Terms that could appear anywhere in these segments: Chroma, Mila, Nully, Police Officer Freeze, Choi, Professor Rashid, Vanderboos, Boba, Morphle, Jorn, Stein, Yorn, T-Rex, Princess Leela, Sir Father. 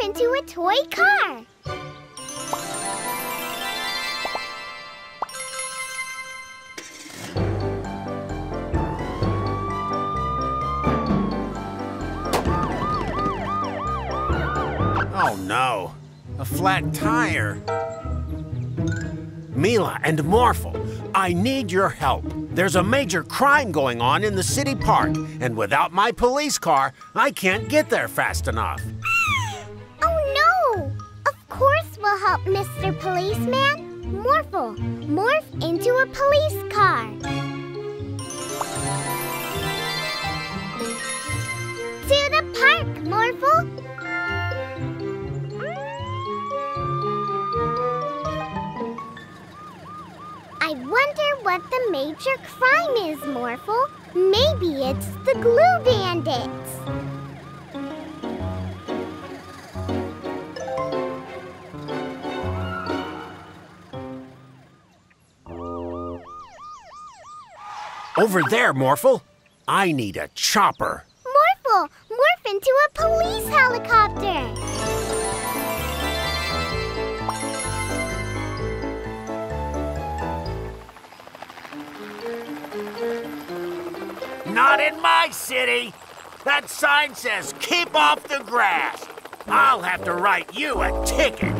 up into a toy car. Oh no, a flat tire. Mila and Morphle, I need your help. There's a major crime going on in the city park, and without my police car, I can't get there fast enough. Oh no! Of course we'll help, Mr. Policeman. Morphle, morph into a police car. To the park, Morphle. I wonder what the major crime is, Morphle. Maybe it's the glue bandits. Over there, Morphle. I need a chopper. Morphle, morph into a police helicopter. Not in my city. That sign says, keep off the grass. I'll have to write you a ticket.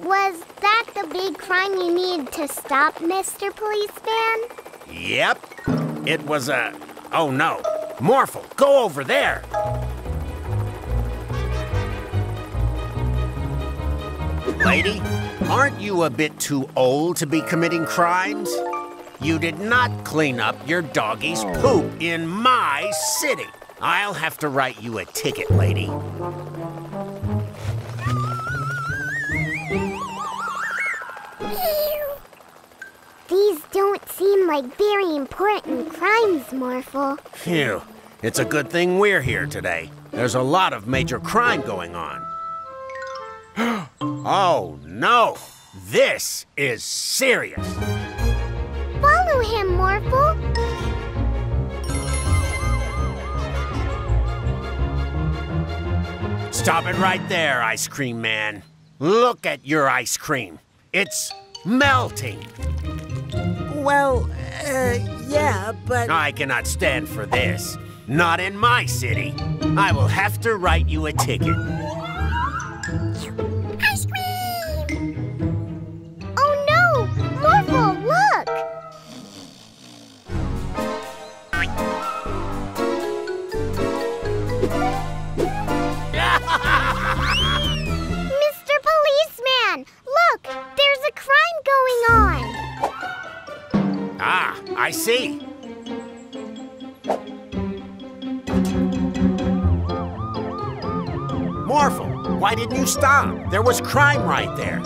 Was that the big crime you need to stop, Mr. Policeman? Yep. It was a... Oh, no. Morphle, go over there. Lady, aren't you a bit too old to be committing crimes? You did not clean up your doggy's poop in my city. I'll have to write you a ticket, lady. These don't seem like very important crimes, Morphle. Phew. It's a good thing we're here today. There's a lot of major crime going on. Oh, no. This is serious. Follow him, Morphle. Stop it right there, Ice Cream Man. Look at your ice cream. It's melting. Well, yeah, but... I cannot stand for this. Not in my city. I will have to write you a ticket. Ice cream! Oh, no! Morphle, look! Mr. Policeman, look, there's a crime going on. Ah, I see. Morphle, why didn't you stop? There was crime right there.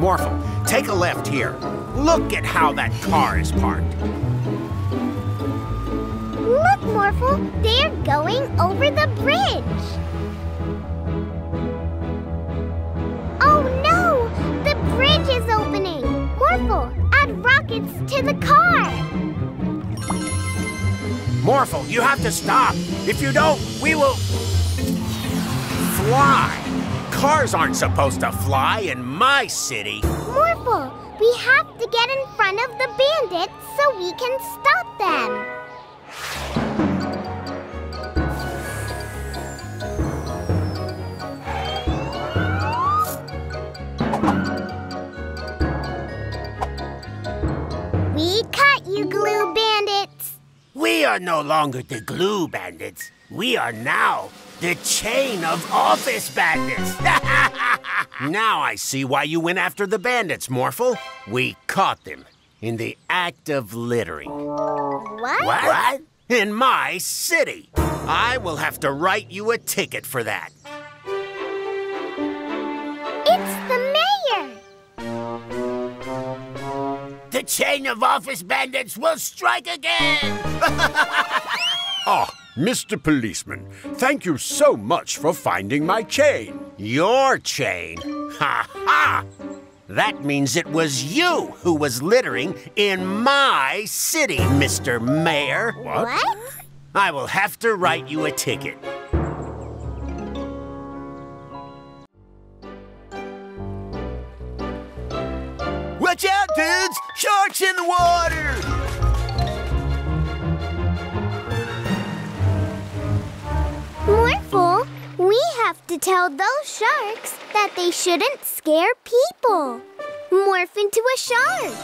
Morphle, take a left here. Look at how that car is parked. Look, Morphle, they're going over the bridge. Oh no, the bridge is opening. Morphle, add rockets to the car. Morphle, you have to stop. If you don't, we will fly. Cars aren't supposed to fly in my city. Morphle, we have to get in front of the bandits so we can stop them. We caught you, Glue Bandits. We are no longer the Glue Bandits. We are now... the chain of office bandits. Now I see why you went after the bandits, Morphle. We caught them in the act of littering. What? What? In my city. I will have to write you a ticket for that. It's the mayor. The chain of office bandits will strike again! Ah, Mr. Policeman, thank you so much for finding my chain. Your chain? Ha ha! That means it was you who was littering in my city, Mr. Mayor. What? I will have to write you a ticket. Watch out, dudes! Sharks in the water! Morphle, we have to tell those sharks that they shouldn't scare people. Morph into a shark.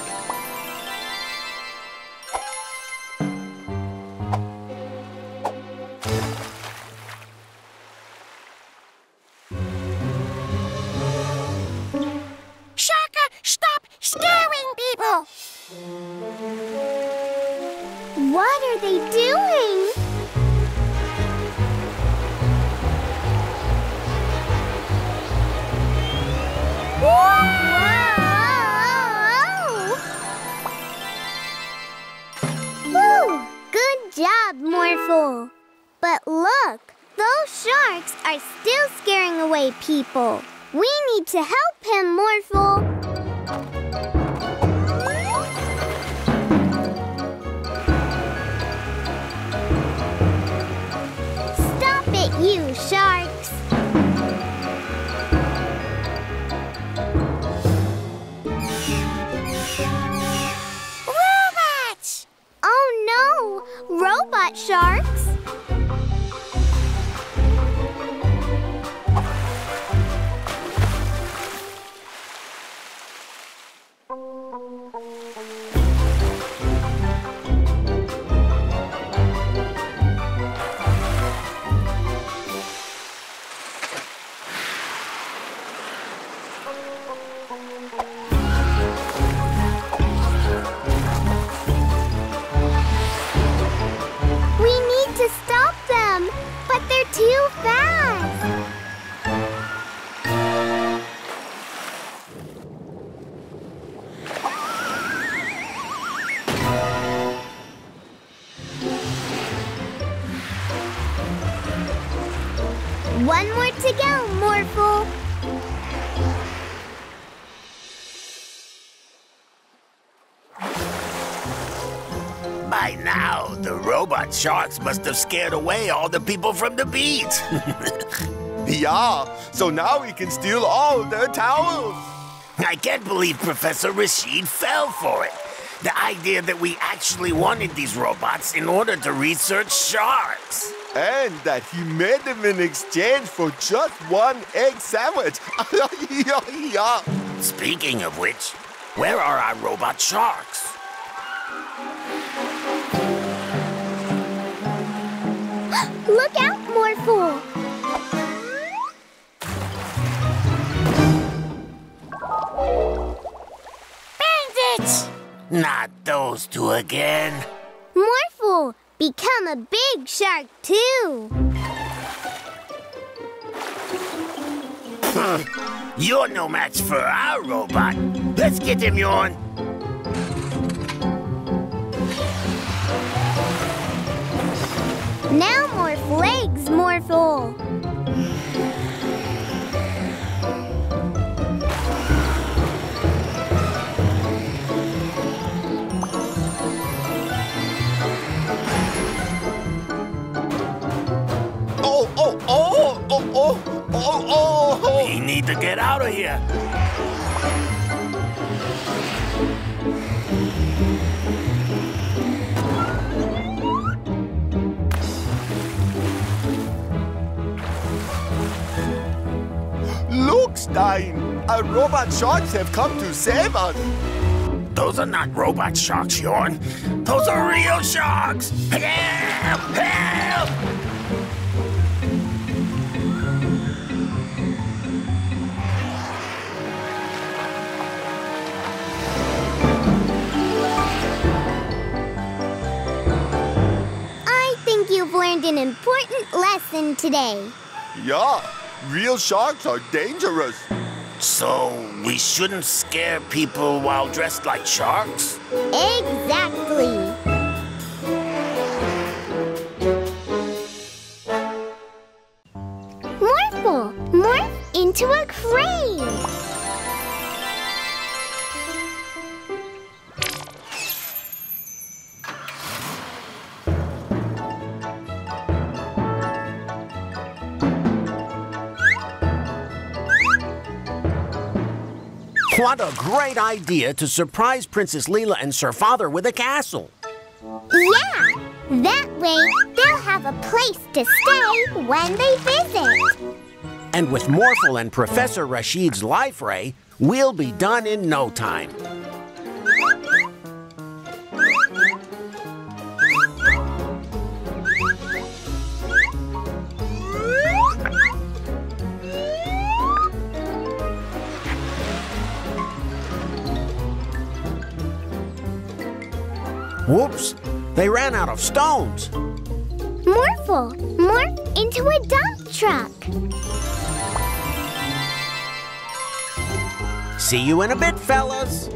Shaka, stop scaring people! What are they doing? Whoa! Woo! Good job, Morphle. But look, those sharks are still scaring away people. We need to help him, Morphle. Stop it, you sharks. Robots! Oh no, robot sharks. Robot sharks must have scared away all the people from the beach. Yeah, so now we can steal all of their towels. I can't believe Professor Rashid fell for it. The idea that we actually wanted these robots in order to research sharks. And that he made them in exchange for just one egg sandwich. Speaking of which, where are our robot sharks? Look out, Morphle! Bandits! Not those two again. Morphle, become a big shark too. You're no match for our robot. Let's get him, Yorn. Now more legs, Morphle. Oh! We need to get out of here. Look, Stein! Our robot sharks have come to save us! Those are not robot sharks, Jorn. Those are real sharks! Help! Help! I think you've learned an important lesson today. Yeah. Real sharks are dangerous. So, we shouldn't scare people while dressed like sharks? Exactly! Morphle! Morph into a crane! What a great idea to surprise Princess Leela and Sir Father with a castle. Yeah, that way they'll have a place to stay when they visit. And with Morphle and Professor Rashid's life ray, we'll be done in no time. Whoops! They ran out of stones! Morphle! Morph into a dump truck! See you in a bit, fellas!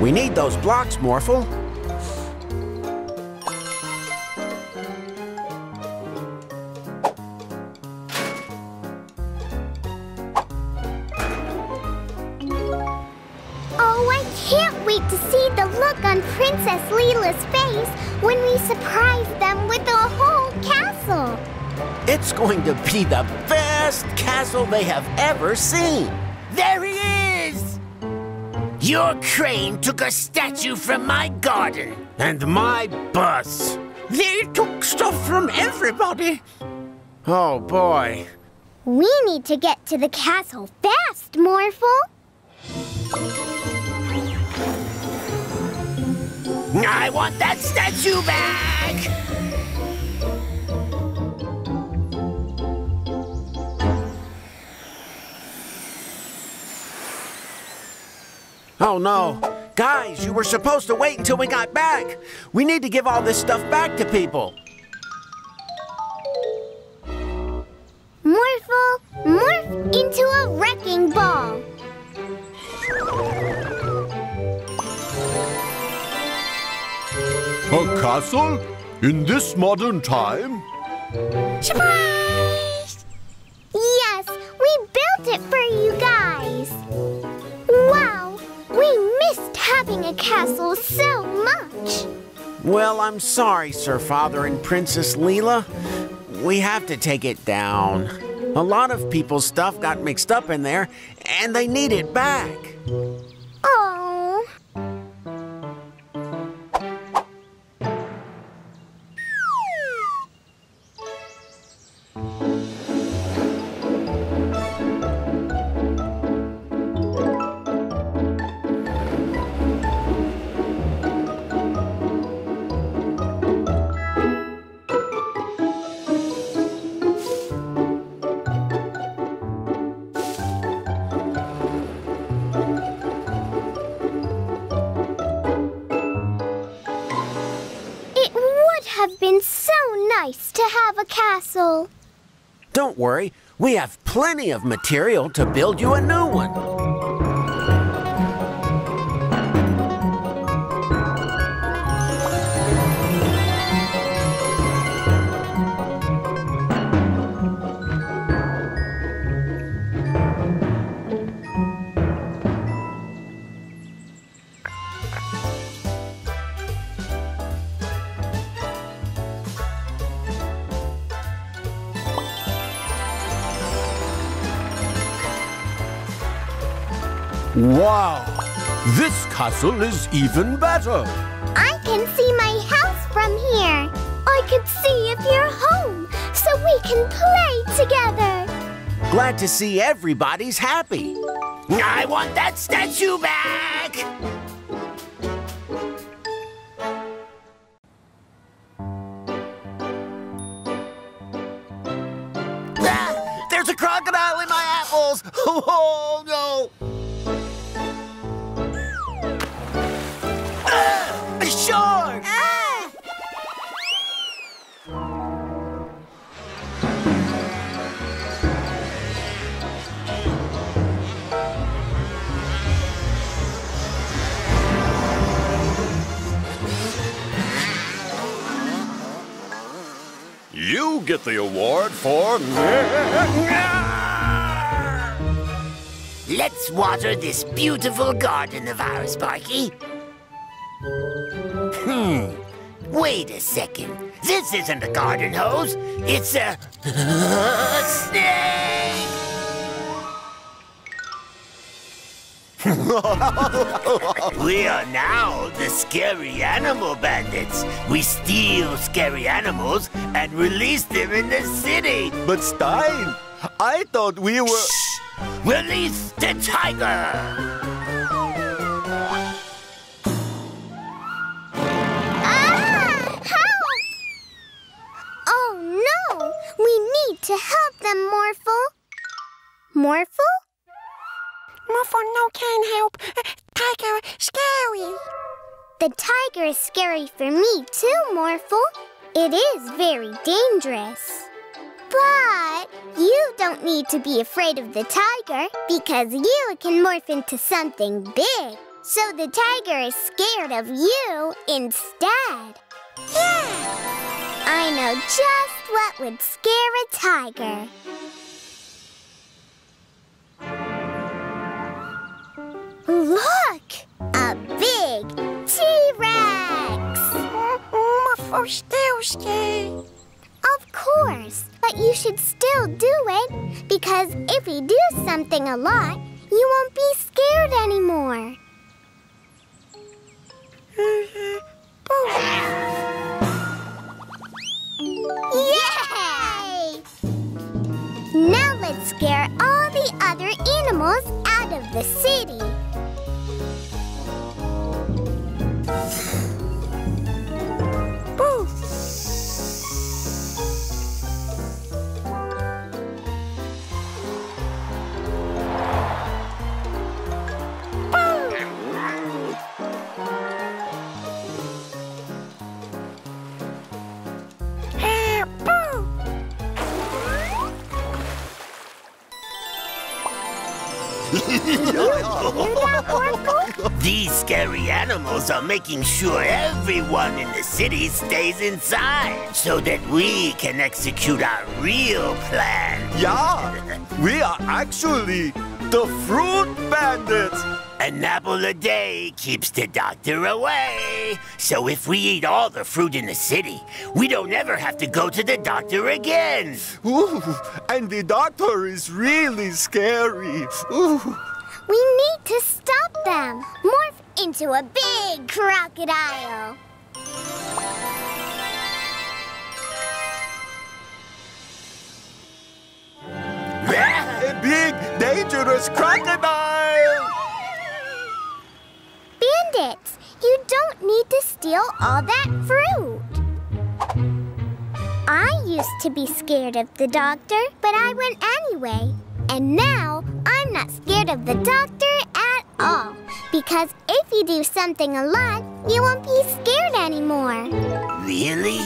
We need those blocks, Morphle. Oh, I can't wait to see the look on Princess Leela's face when we surprise them with a whole castle. It's going to be the best castle they have ever seen. There he is! Your crane took a statue from my garden. And my bus. They took stuff from everybody. Oh, boy. We need to get to the castle fast, Morphle. I want that statue back! Oh, no. Guys, you were supposed to wait until we got back. We need to give all this stuff back to people. Morphle, morph into a wrecking ball. A castle? In this modern time? Surprise! Yes, we built it for you guys. Wow! We missed having a castle so much. Well, I'm sorry, Sir Father and Princess Leela. We have to take it down. A lot of people's stuff got mixed up in there, and they need it back. Oh. Castle. Don't worry, we have plenty of material to build you a new one. Wow! This castle is even better! can see my house from here. I could see if you're home, so we can play together. Glad to see everybody's happy. I want that statue back! Ah, there's a crocodile in my apples! Oh, no! Jorn! Ah! You get the award for... Let's water this beautiful garden of ours, Sparky. Wait a second. This isn't a garden hose. It's a... snake! We are now the Scary Animal Bandits. We steal scary animals and release them in the city. But Stein, I thought we were... Shh! Release the tiger! We need to help them, Morphle. Morphle? Morphle no can help. Tiger scary. The tiger is scary for me too, Morphle. It is very dangerous. But you don't need to be afraid of the tiger because you can morph into something big. So the tiger is scared of you instead. Yeah! I know just what would scare a tiger. Look! A big T-Rex! Morphle still scared. Of course, but you should still do it, because if you do something a lot, you won't be scared anymore. Yay! Now let's scare all the other animals out of the city. Boo! These scary animals are making sure everyone in the city stays inside so that we can execute our real plan. Yeah, we are actually the fruit bandits. An apple a day keeps the doctor away. So if we eat all the fruit in the city, we don't ever have to go to the doctor again. Ooh, and the doctor is really scary. Ooh. We need to stop them. Morph into a big crocodile. A big, dangerous crocodile! Bandits, you don't need to steal all that fruit. I used to be scared of the doctor, but I went anyway. And now, I'm not scared of the doctor at all. Because if you do something a lot, you won't be scared anymore. Really?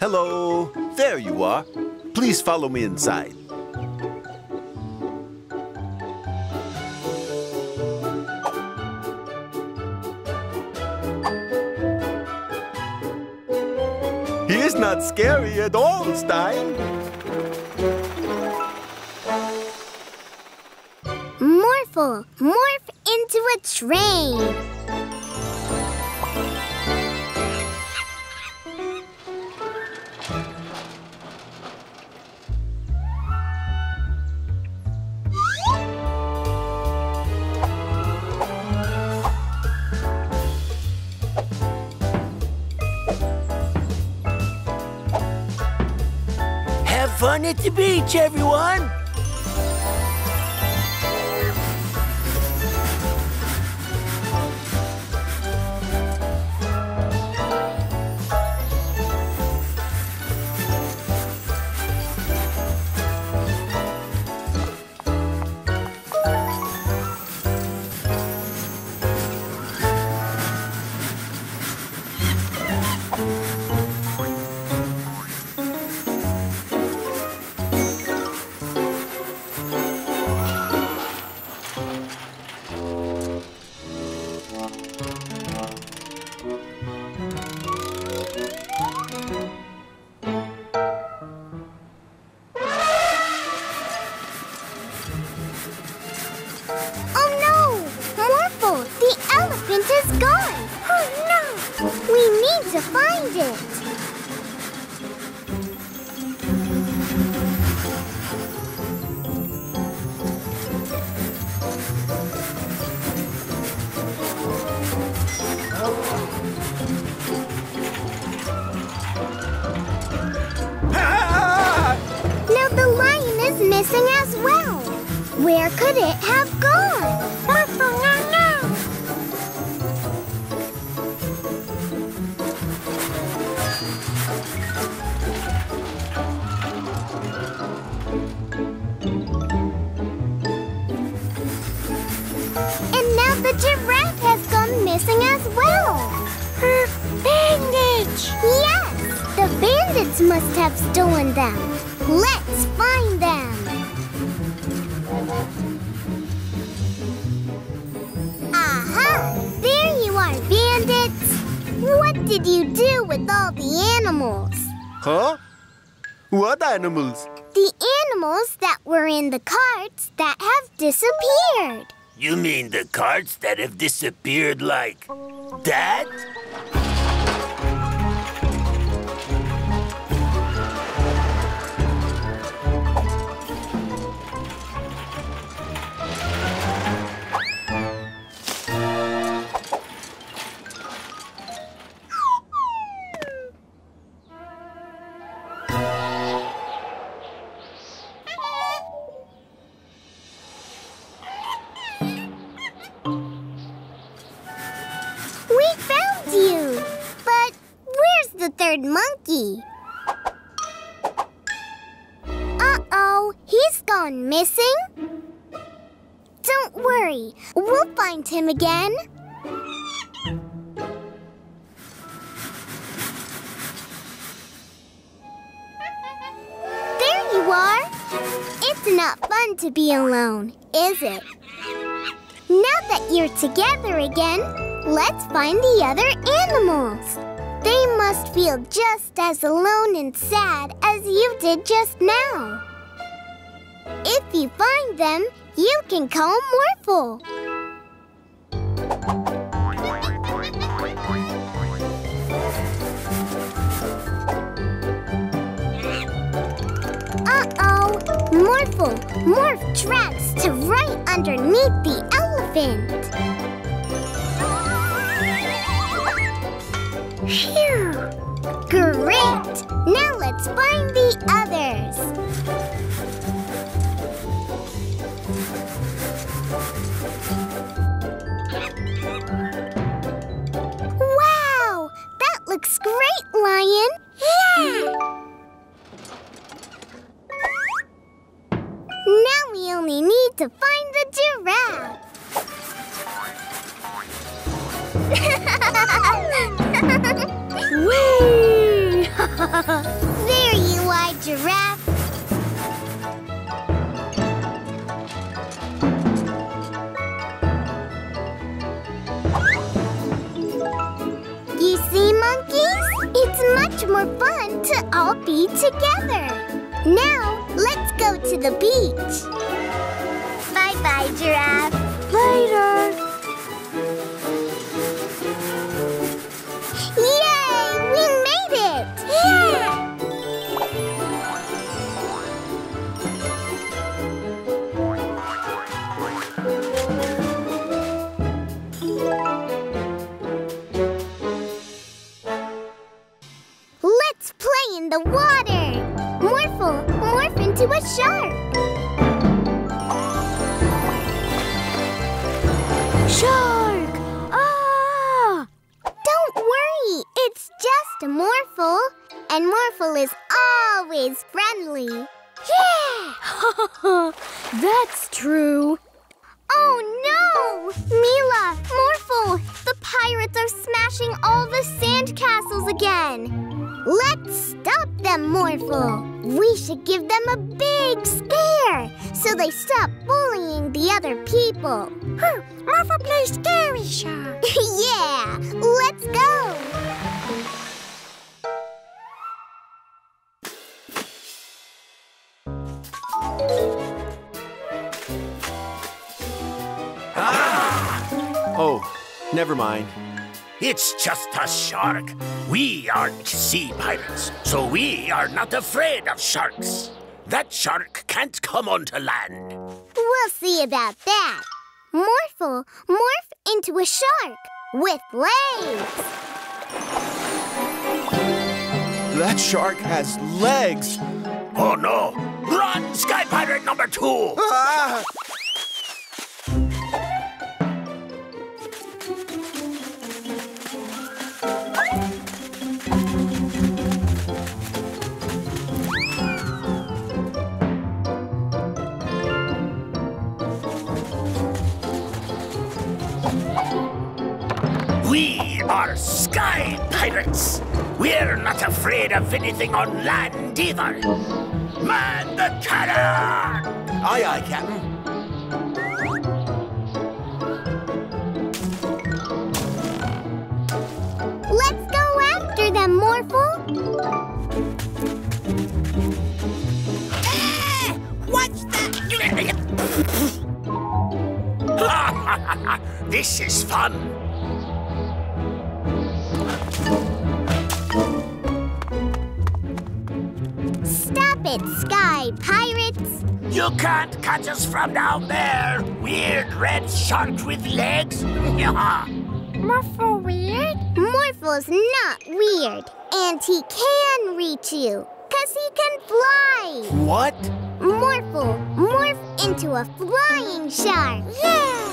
Hello. There you are. Please follow me inside. He is not scary at all, Stein. Morphle, morph into a train. fun at the beach, everyone! Animals. The animals that were in the carts that have disappeared. You mean the carts that have disappeared like that? Uh-oh, he's gone missing? Don't worry, we'll find him again. There you are! It's not fun to be alone, is it? Now that you're together again, let's find the other animals. They must feel just as alone and sad as you did just now. If you find them, you can call Morphle. Uh-oh, Morphle, morph tracks to right underneath the elephant. Phew! Great! Now let's find the others. Wow! That looks great, Lion! Yeah! Now we only need to find the giraffe. Whee! There you are, Giraffe. You see, monkeys? It's much more fun to all be together. Now, let's go to the beach. Bye-bye, Giraffe. Later. The water! Morphle, Morphle! to a shark! Shark! Ah! Don't worry, it's just a Morphle. And Morphle is always friendly. Yeah! That's true. Oh no! Mila, Morphle, the pirates are smashing all the sand castles again. Let's stop them, Morphle. We should give them a big scare so they stop bullying the other people. Morphle plays scary shark. Yeah, let's go. Oh, never mind. It's just a shark. We are sea pirates, so we are not afraid of sharks. That shark can't come onto land. We'll see about that. Morphle, morph into a shark with legs. That shark has legs. Oh, no. Run, Sky Pirate number 2. Ah! We are Sky Pirates. We're not afraid of anything on land either. Man the cannon! Aye, aye, Captain. Let's go after them, Morphle. Ah, what's that? This is fun. Stop it, Sky Pirates! You can't catch us from down there, weird red shark with legs! Morphle weird? Morphle's not weird, and he can reach you, cause he can fly! What? Morphle, morph into a flying shark! Yeah!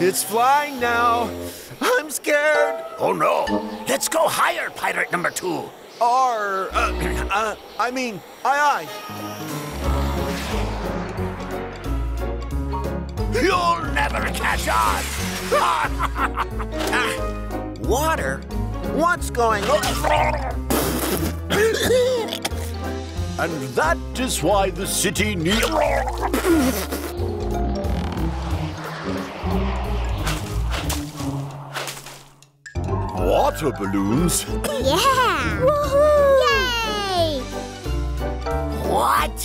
It's flying now. I'm scared. Oh, no. Let's go higher, Pirate number 2. Aye, aye. You'll never catch on. Water? What's going on? And that is why the city needs... water balloons? Yeah! Woohoo! Yay! What?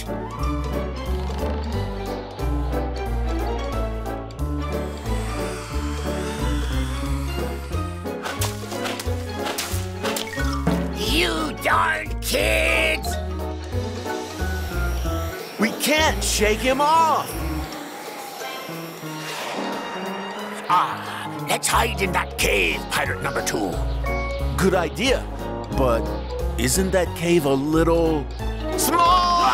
You darn kids! We can't shake him off! Let's hide in that cave, Pirate number 2. Good idea, but isn't that cave a little... small?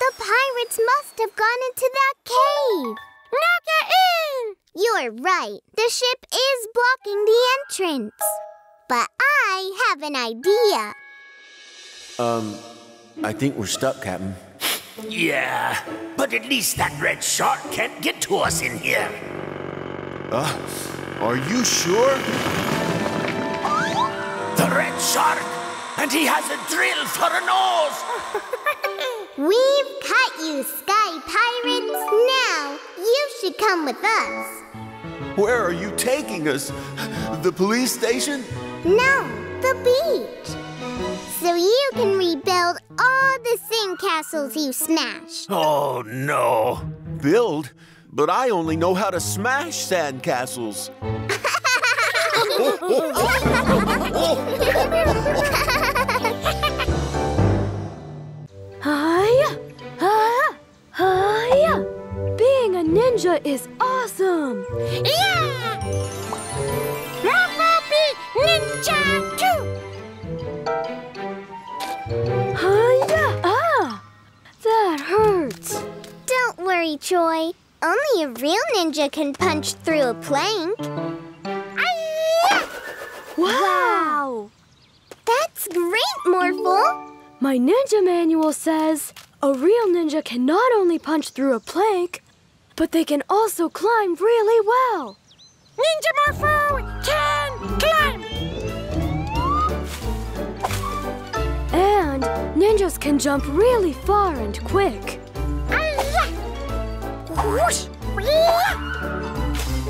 The pirates must have gone into that cave. Knock it in! You're right. The ship is blocking the entrance. But I have an idea. I think we're stuck, Captain. Yeah, but at least that red shark can't get to us in here. Are you sure? The red shark! And he has a drill for a nose! We've caught you, Sky Pirates. Now, you should come with us. Where are you taking us? The police station? No, the beach. So you can rebuild all the sand castles you smashed. Oh, no. Build? But I only know how to smash sand castles. Hi-ya! Hi-ya! Being a ninja is awesome! Yeah! Rafa be ninja! Hiya! Ah! That hurts. Don't worry, Choi. Only a real ninja can punch through a plank. Wow! That's great, Morphle. My ninja manual says a real ninja can not only punch through a plank, but they can also climb really well. Ninja Morphle can climb! And ninjas can jump really far and quick.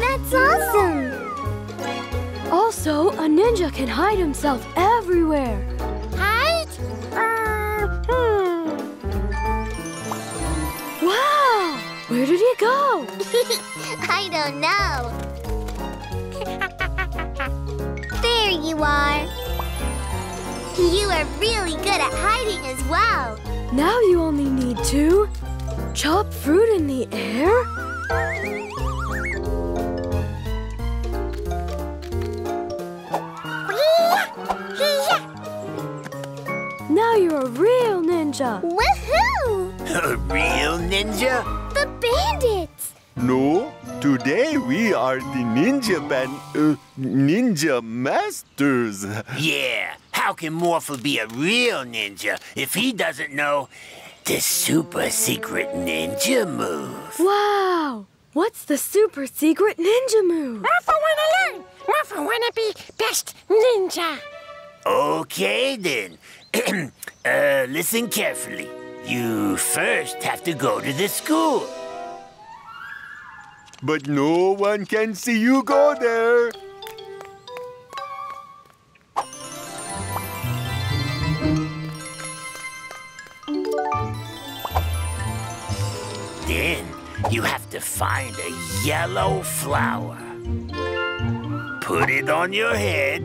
That's awesome! Also, a ninja can hide himself everywhere. Hide? Wow! Where did he go? I don't know. There you are. You are really good at hiding as well. Now you only need to chop fruit in the air. Now you're a real ninja. Woohoo! A real ninja? The bandits! No, today we are the ninja masters. Yeah, how can Morphle be a real ninja if he doesn't know the super secret ninja move? Wow! What's the super secret ninja move? Morphle wanna learn! Morphle wanna be best ninja! Okay then. Listen carefully. You first have to go to the school. But no one can see you go there. Then you have to find a yellow flower. Put it on your head.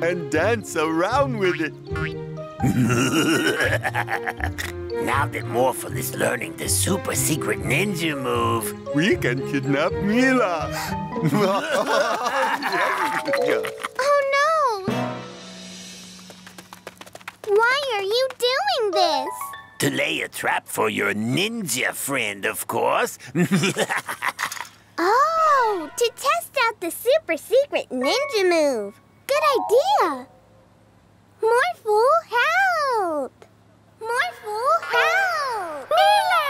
And dance around with it. Now that Morphle is learning the super secret ninja move, we can kidnap Mila. Oh no! Why are you doing this? To lay a trap for your ninja friend, of course. Oh, to test out the super secret ninja move. Good idea. Morphle, help! Morphle, help! Mila!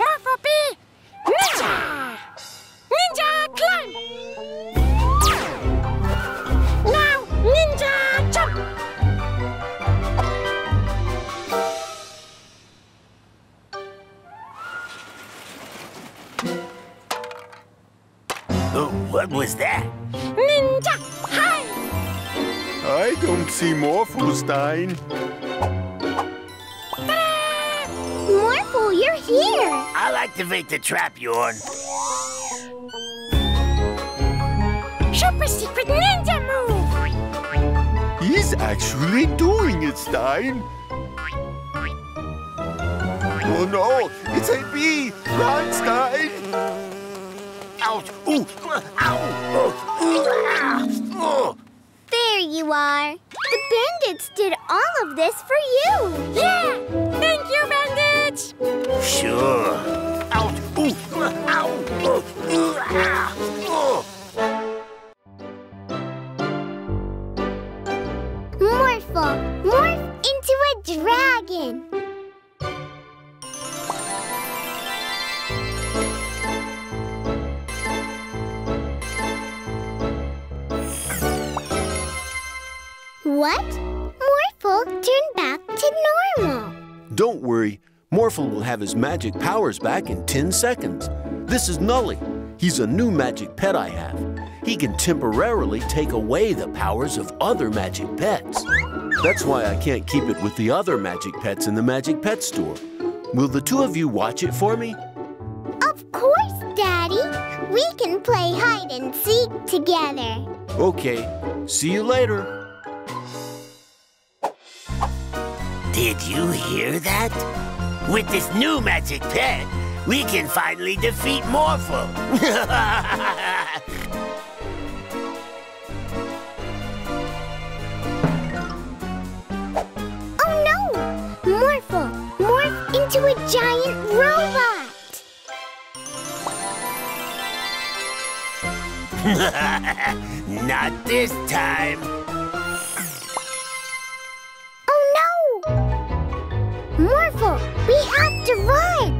Morphle be ninja! Ninja climb! Now, ninja jump! What was that? Ninja hide! I don't see Morphle, Stein. Morphle, you're here! I'll activate the trap, Yorn. Super secret ninja move! He's actually doing it, Stein. Oh no! It's a bee! Run, Stein! Ouch! Ooh! Ow! There you are. The bandits did all of this for you. Yeah! Thank you, bandits! Sure. Ouch! Ooh! Ow! Morphle, morph into a dragon. What? Morphle turned back to normal. Don't worry. Morphle will have his magic powers back in 10 seconds. This is Nully. He's a new magic pet I have. He can temporarily take away the powers of other magic pets. That's why I can't keep it with the other magic pets in the magic pet store. Will the two of you watch it for me? Of course, Daddy. We can play hide and seek together. Okay. See you later. Did You hear that? With this new magic pen, we can finally defeat Morphle. Oh no! Morphle, morph into a giant robot! Not this time! Morphle, we have to run!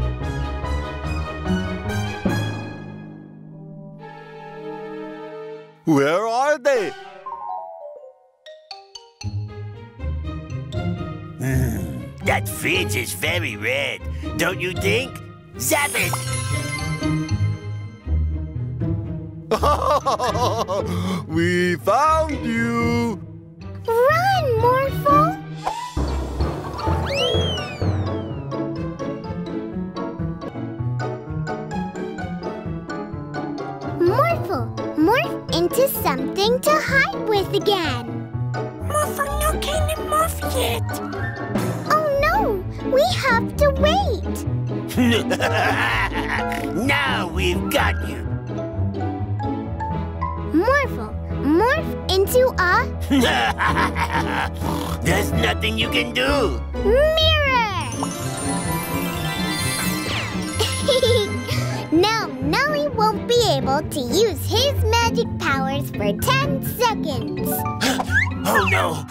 Where are they? That fridge is very red, don't you think? Zap it! We found you! Run, Morphle! Morph into something to hide with again. Morphle, no kind of morph yet. Oh no, we have to wait. Now we've got you. Morphle, morph into a... There's nothing you can do. Mirror. Now Nully won't be able to use his magic powers for 10 seconds. Oh no!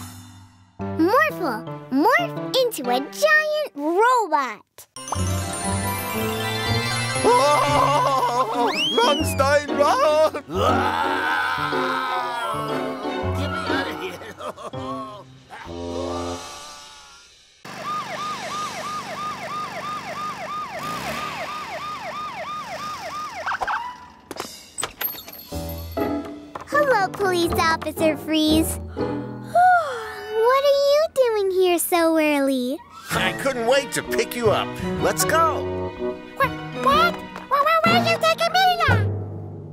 Morphle, morph into a giant robot. Oh, run, Stein, run! Get me out of here! Police Officer Freeze. What are you doing here so early? I couldn't wait to pick you up. Let's go. What? Where are you taking Mila?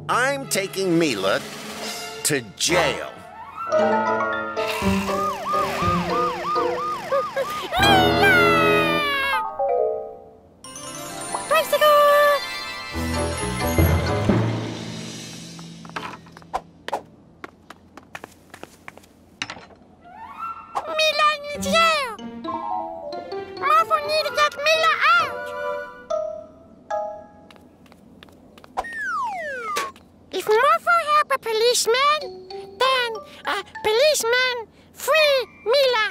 I'm taking Mila to jail. Mila! Bicycle! Policeman, free Mila!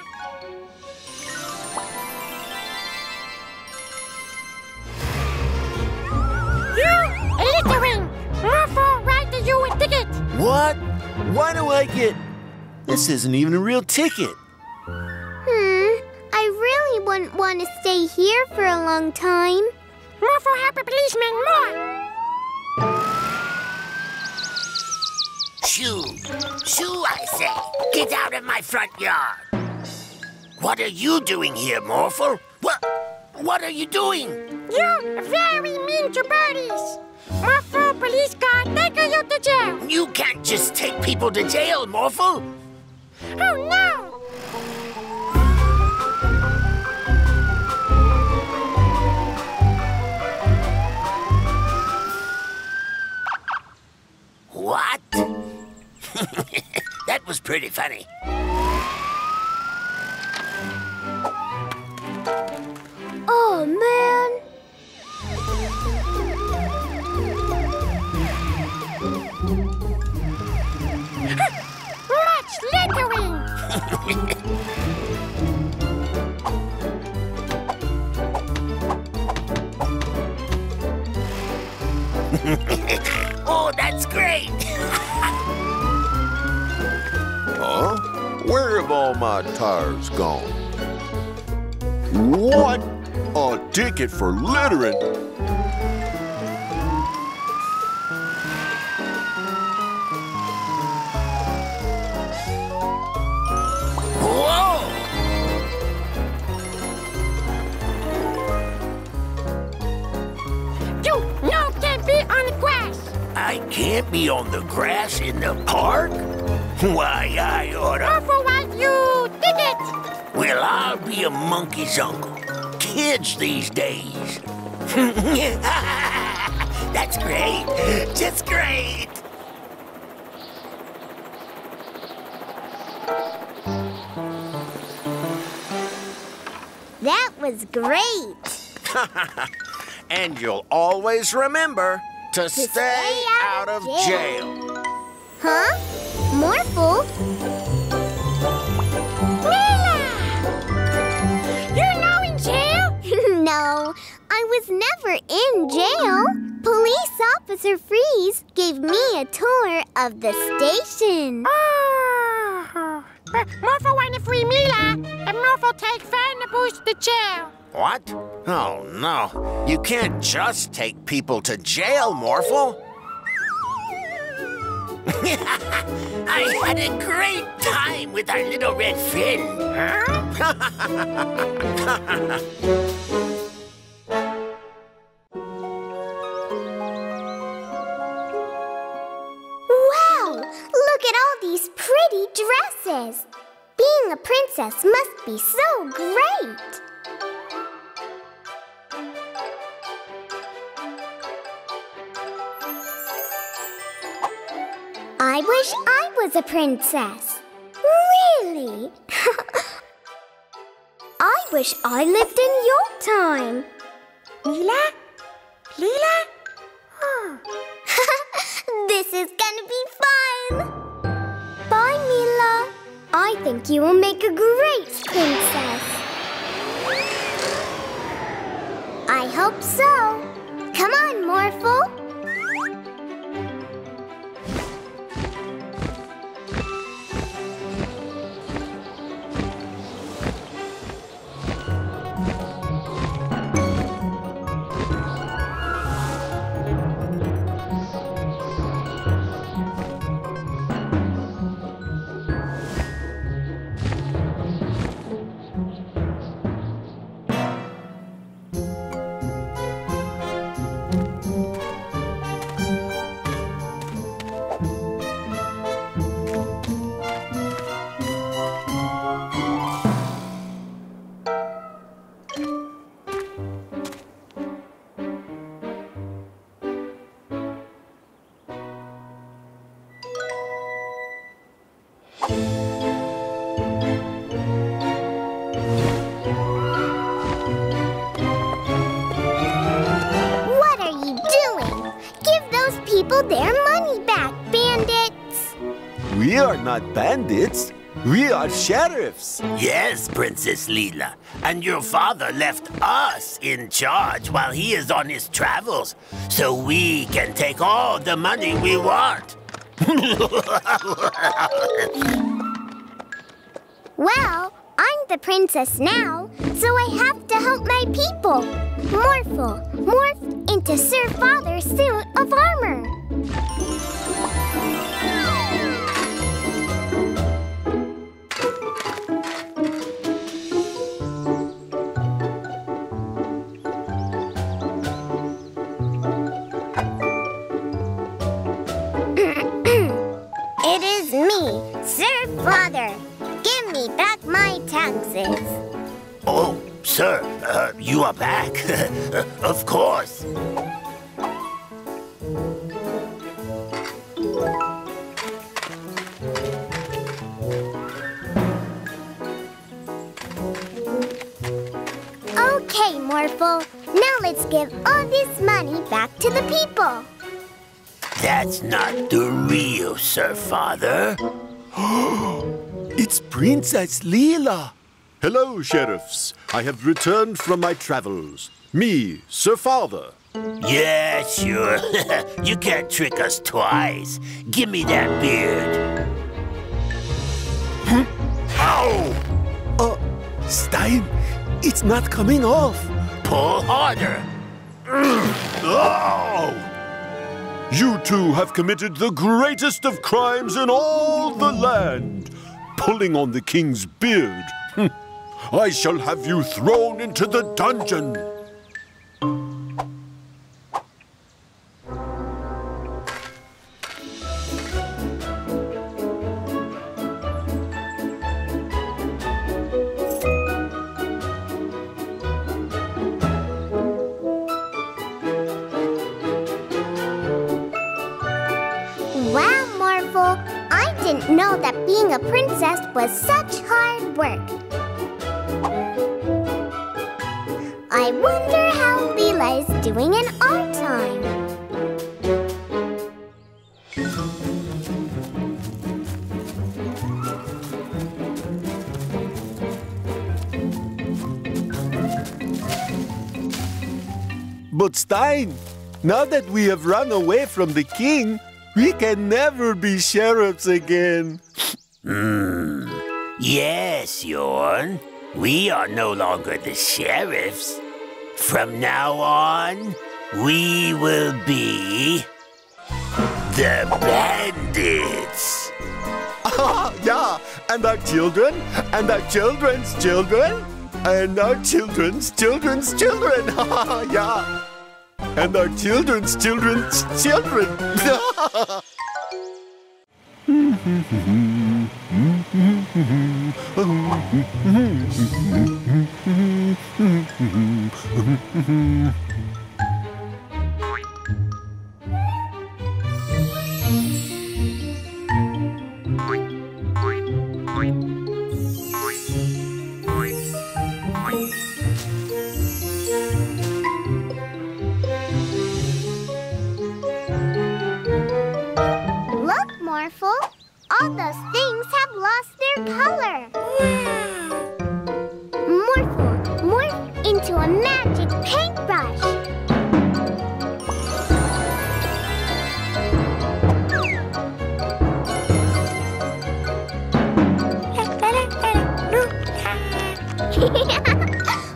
You littering! Morphle, write you a ticket! What? Why do I get... This isn't even a real ticket. I really wouldn't want to stay here for a long time. Morphle, help a policeman more! Shoo! Shoo, I say! Get out of my front yard! What are you doing here, Morphle? What are you doing? You're very mean to birdies! Morphle, police car, take you to jail! You can't just take people to jail, Morphle! Oh, no! What? That was pretty funny. Oh, man. Much littering. Oh, that's great. Huh? Where have all my tires gone? What? A ticket for littering? Whoa! You now can't be on the grass! I can't be on the grass in the park? Why, I oughta... Morphle, why you did it? Well, I'll be a monkey's uncle. Kids these days. That's great. Just great. That was great. And you'll always remember to stay out of jail. Huh? Morphle? Mila! You're not in jail? No, I was never in jail. Police Officer Freeze gave me a tour of the station. Oh. But Morphle want to free Mila, and Morphle take Vanderboos to jail. What? Oh, no. You can't just take people to jail, Morphle. I had a great time with our little red fin. Wow! Look at all these pretty dresses. Being a princess must be so great. I wish I was a princess. Really? I wish I lived in your time. Mila? Leela? Oh. This is gonna be fun! Bye, Mila. I think you will make a great princess. I hope so. Come on, Morphle. Not bandits, we are sheriffs. Yes, Princess Leela, and your father left us in charge while he is on his travels, so we can take all the money we want. Well, I'm the princess now, so I have to help my people. Morphle, morph into Sir Father's suit of armor. Father, give me back my taxes. Oh, sir, you are back. Of course. Okay, Morphle. Now let's give all this money back to the people. That's not the real Sir Father. It's Princess Leela. Hello, sheriffs. I have returned from my travels. Me, Sir Father. Yeah, sure. You can't trick us twice. Give me that beard. Hmm? Ow! Stein, it's not coming off. Pull harder. Oh! You two have committed the greatest of crimes in all the land. Pulling on the king's beard. I shall have you thrown into the dungeon. the princess was such hard work. I wonder how Leela is doing in our time. But Stein, now that we have run away from the king, we can never be sheriffs again. Yes, Jorn. We are no longer the sheriffs. From now on, we will be the bandits. Ah, yeah, and our children, and our children's children. And our children's children's children, yeah. And our children's children's children. All those things have lost their color. Wow. Morphle, morph into a magic paintbrush.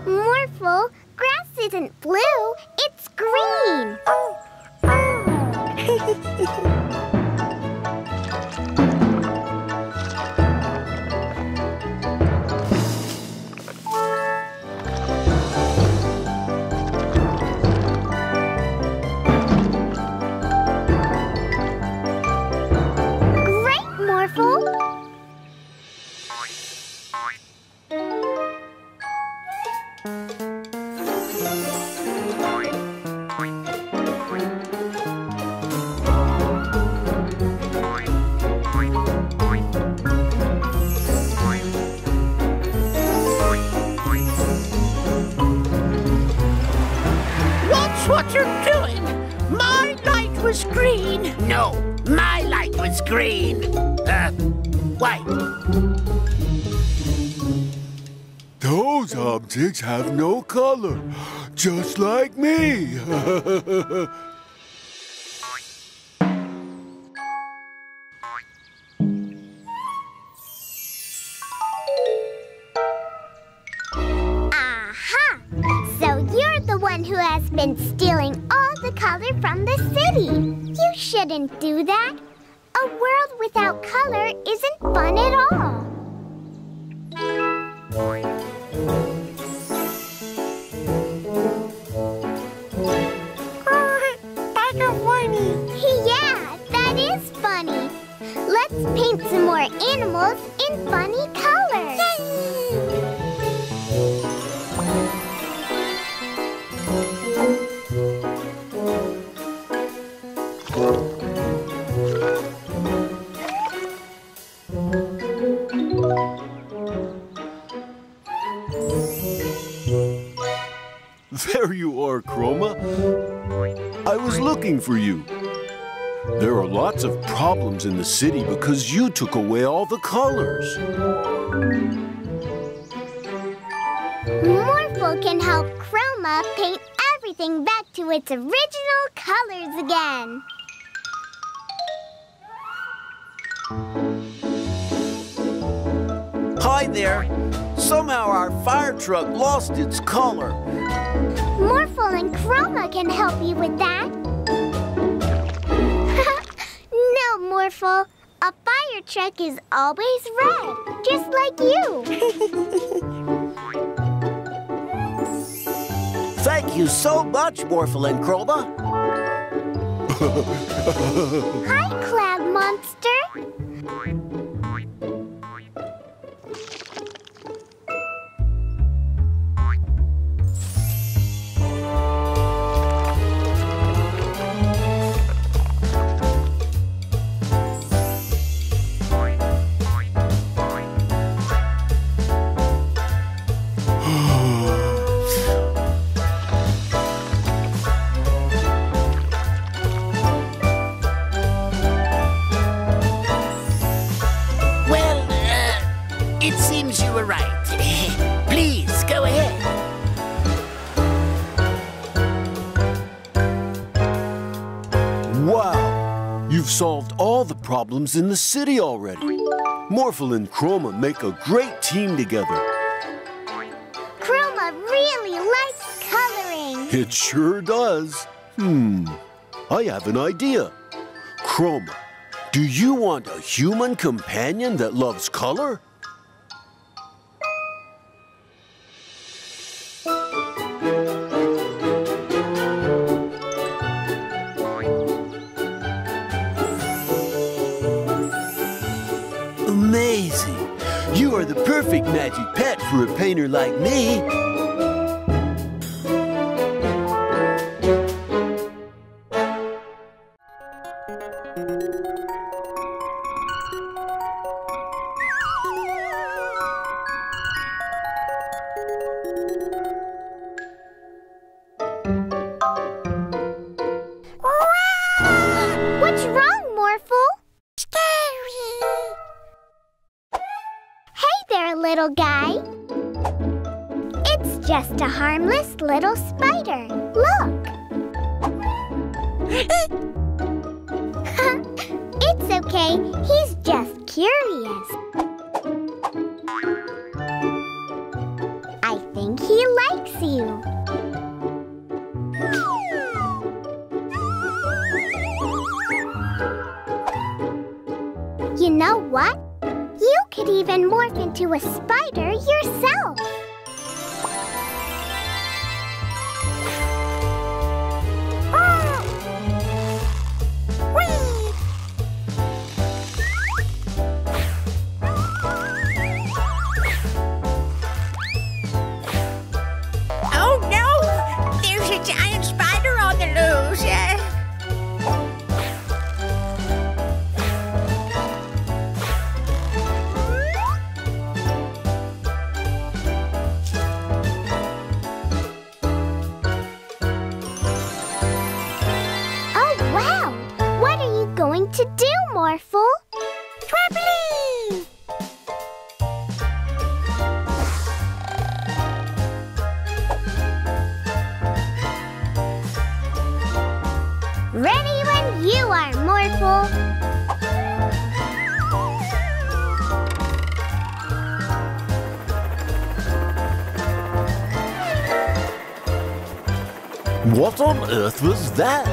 Morphle, grass isn't blue, it's green. Oh. Oh. Have no color, just like me. Aha! So you're the one who has been stealing all the color from the city. You shouldn't do that. A world without color isn't fun at all. Paint some more animals in funny colors. There you are, Chroma. I was looking for you. There are lots of problems in the city because you took away all the colors. Morphle can help Chroma paint everything back to its original colors again. Hi there. Somehow our fire truck lost its color. Morphle and Chroma can help you with that. Morphle, a fire truck is always red, just like you. Thank you so much, Morphle and Chroma. Hi, Cloud Monster. It seems you were right. Please, go ahead. Wow! You've solved all the problems in the city already. Morphle and Chroma make a great team together. Chroma really likes coloring. It sure does. I have an idea. Chroma, do you want a human companion that loves color? Amazing! You are the perfect magic pet for a painter like me. What on earth was that?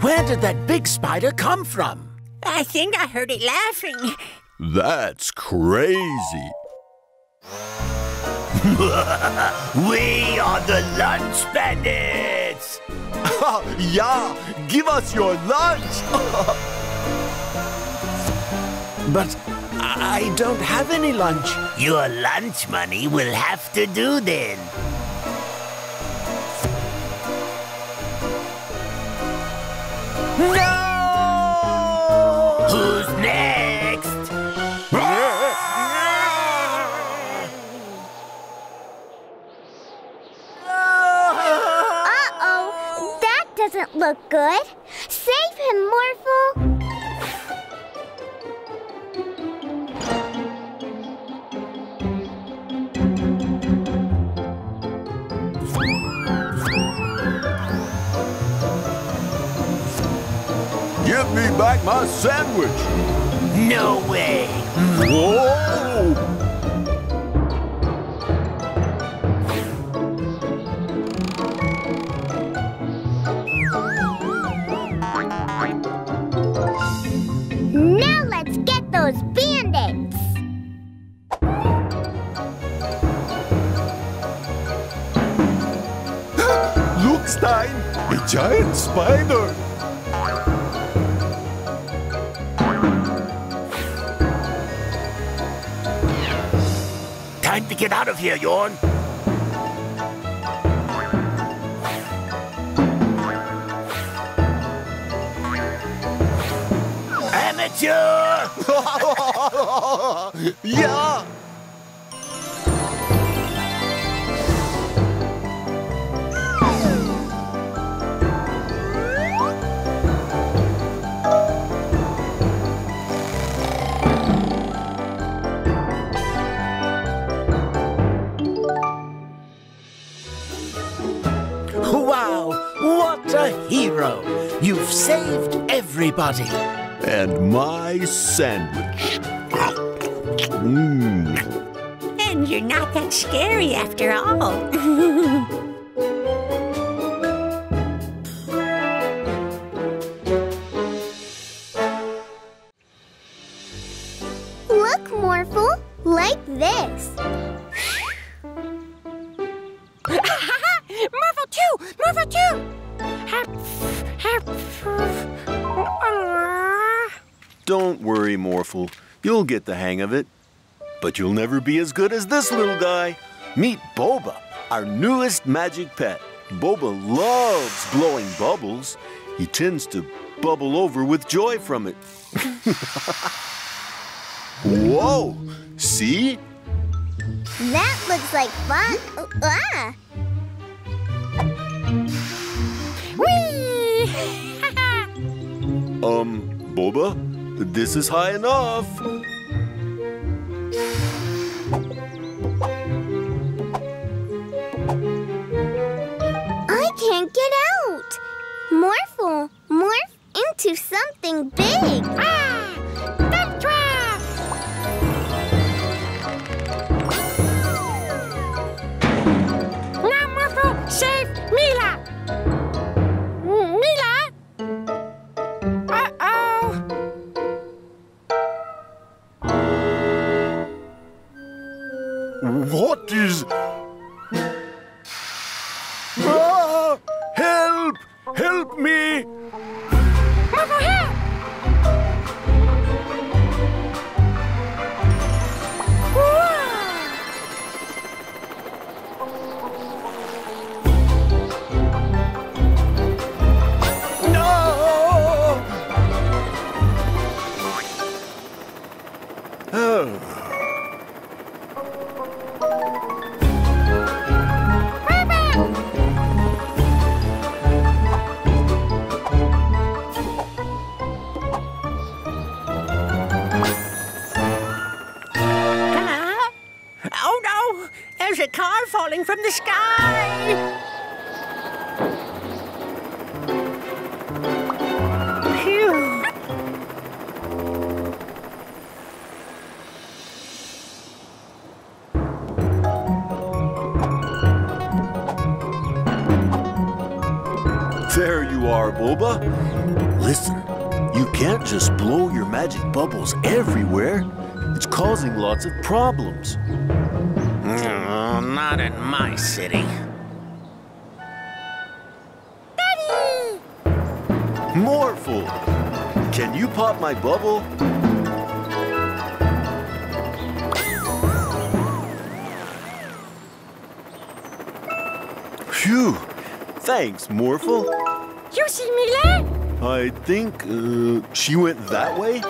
Where did that big spider come from? I think I heard it laughing. That's crazy. We are the lunch bandits! Yeah, give us your lunch! But I don't have any lunch. Your lunch money will have to do then. No! Who's next? Uh-oh, that doesn't look good. Save him, Morphle. Give me back my sandwich! No way! Whoa! Now let's get those bandits! Look, Stein! A giant spider! Time to get out of here, Yorn. Amateur! Yeah! You've saved everybody. And my sandwich. And you're not that scary after all. Look, Morphle, like this. Morphle too! Morphle too! Don't worry, Morphle. You'll get the hang of it. But you'll never be as good as this little guy. Meet Boba, our newest magic pet. Boba loves blowing bubbles. He tends to bubble over with joy from it. Whoa! See? That looks like fun. Ah! Whee! Boba, this is high enough. I can't get out. Morphle, morph into something big. Ah! Bump trap! Now, Morphle, save Mila. Mila? What is... Ah! Help! Help me! Morphle, help! Whoa! No! Oh... There's a car falling from the sky! Phew! There you are, Boba. Listen, you can't just blow your magic bubbles everywhere. It's causing lots of problems. Oh, not in my city. Daddy! Morphle, can you pop my bubble? Phew! Thanks, Morphle. You see Mila? I think she went that way.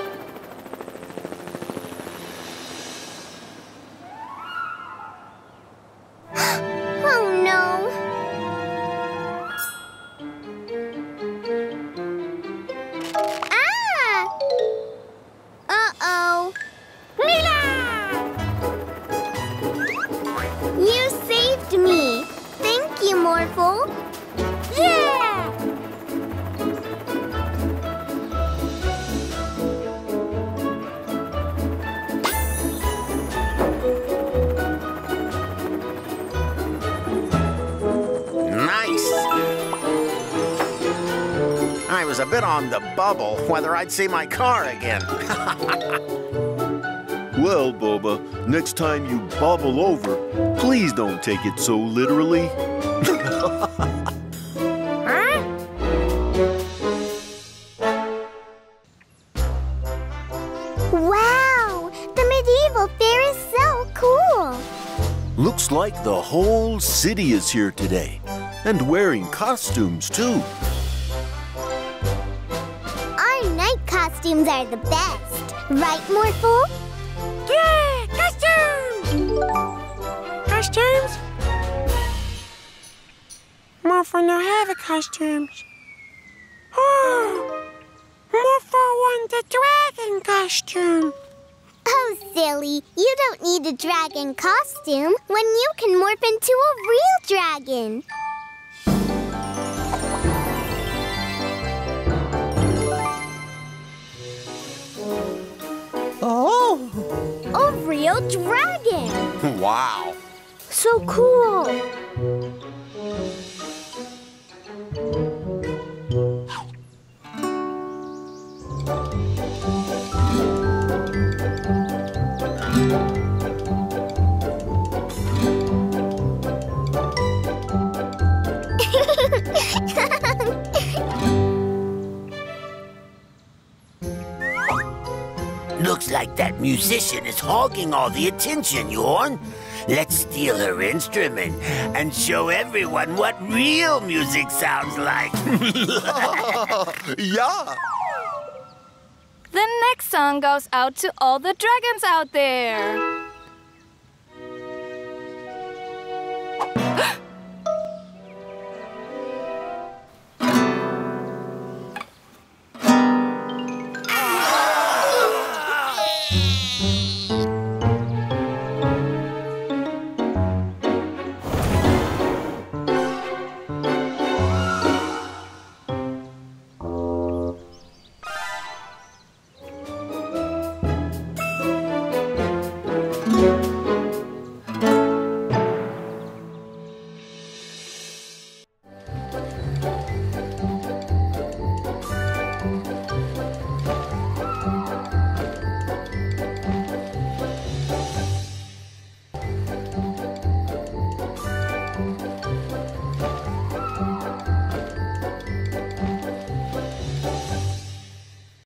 Bubble, whether I'd see my car again. Well, Boba, next time you bubble over, please don't take it so literally. Wow, the medieval fair is so cool. Looks like the whole city is here today, and wearing costumes too. Costumes are the best, right, Morphle? Yeah, costumes! Costumes? Morphle don't have a costume. Oh, Morphle wants a dragon costume. Oh, silly, you don't need a dragon costume when you can morph into a real dragon. real dragon. Wow. So cool. Looks like that musician is hogging all the attention, Yorn. Let's steal her instrument and show everyone what real music sounds like. Yeah. The next song goes out to all the dragons out there.